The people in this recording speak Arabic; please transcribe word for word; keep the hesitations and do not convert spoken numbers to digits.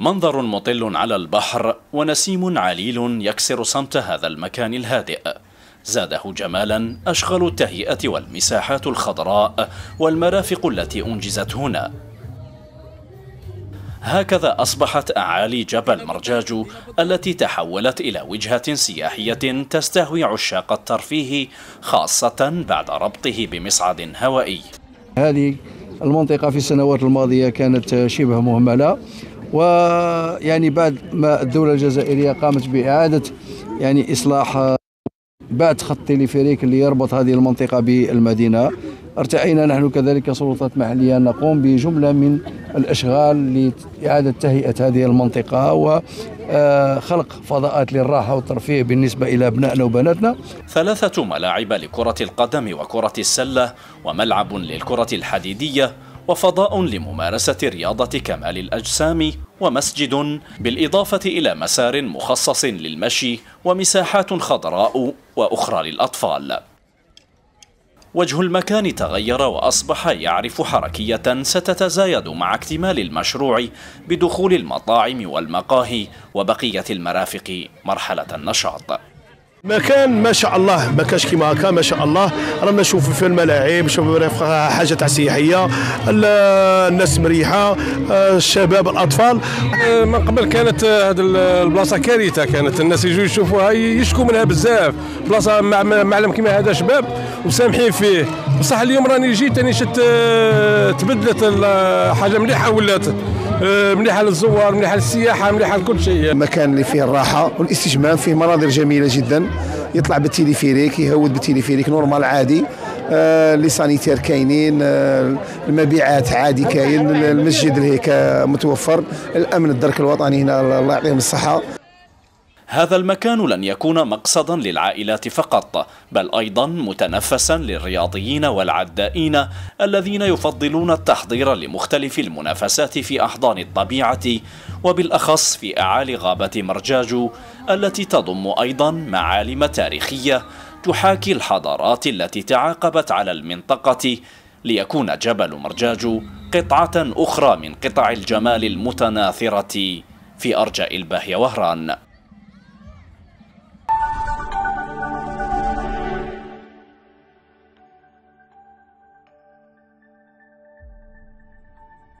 منظر مطل على البحر ونسيم عليل يكسر صمت هذا المكان الهادئ، زاده جمالا أشغال التهيئة والمساحات الخضراء والمرافق التي أنجزت هنا. هكذا أصبحت أعالي جبل مرجاجو التي تحولت إلى وجهة سياحية تستهوي عشاق الترفيه، خاصة بعد ربطه بمصعد هوائي. هذه المنطقة في السنوات الماضية كانت شبه مهملة، ويعني بعد ما الدولة الجزائرية قامت بإعادة يعني إصلاح بعد خط التليفيريك اللي يربط هذه المنطقة بالمدينة، ارتئينا نحن كذلك سلطات محلية نقوم بجملة من الأشغال لإعادة تهيئة هذه المنطقة وخلق فضاءات للراحة والترفيه بالنسبة إلى أبنائنا وبناتنا. ثلاثة ملاعب لكرة القدم وكرة السلة، وملعب للكرة الحديدية، وفضاء لممارسة رياضة كمال الأجسام، ومسجد، بالإضافة إلى مسار مخصص للمشي ومساحات خضراء وأخرى للأطفال. وجه المكان تغير وأصبح يعرف حركية ستتزايد مع اكتمال المشروع بدخول المطاعم والمقاهي وبقية المرافق مرحلة النشاط. مكان ما شاء الله، ما كاش كيما هكا ما شاء الله. رانا نشوفوا فيه الملاعب، شوفوا حاجه تاع سياحيه، الناس مريحه، الشباب الاطفال. من قبل كانت هذه البلاصه كارثه، كانت الناس يجوا يشوفوها يشكوا منها بزاف، بلاصه معلم كيما هذا شباب وسامحين فيه. بصح اليوم راني جيت راني شفت تبدلت حاجه مليحه، ولات مليحه للزوار، مليحه للسياحه، مليحه لكل شيء. مكان اللي فيه الراحه والاستجمام، فيه مناظر جميله جدا، يطلع بالتليفيريك، يهود بالتليفيريك نورمال عادي، آه لي سانيتير كاينين، آه المبيعات عادي كاين، المسجد هيك متوفر، الامن الدرك الوطني هنا الله يعطيهم الصحه. هذا المكان لن يكون مقصدا للعائلات فقط، بل أيضا متنفسا للرياضيين والعدائين الذين يفضلون التحضير لمختلف المنافسات في أحضان الطبيعة، وبالأخص في أعالي غابة مرجاجو التي تضم أيضا معالم تاريخية تحاكي الحضارات التي تعاقبت على المنطقة، ليكون جبل مرجاجو قطعة أخرى من قطع الجمال المتناثرة في أرجاء الباهي وهران.